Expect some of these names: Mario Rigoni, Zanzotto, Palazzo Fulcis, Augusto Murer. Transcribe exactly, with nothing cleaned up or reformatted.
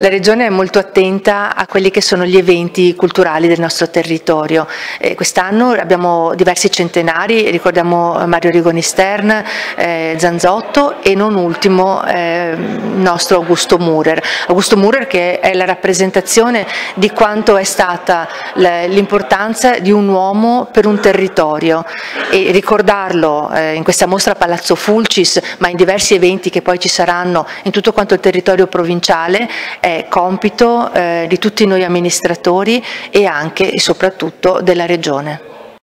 La Regione è molto attenta a quelli che sono gli eventi culturali del nostro territorio. Eh, Quest'anno abbiamo diversi centenari, ricordiamo Mario Rigoni, eh, Zanzotto e non ultimo il eh, nostro Augusto Murer. Augusto Murer che è la rappresentazione di quanto è stata l'importanza di un uomo per un territorio, e ricordarlo eh, in questa mostra Palazzo Fulcis, ma in diversi eventi che poi ci saranno in tutto quanto il territorio provinciale, è compito eh, di tutti noi amministratori e anche e soprattutto della Regione.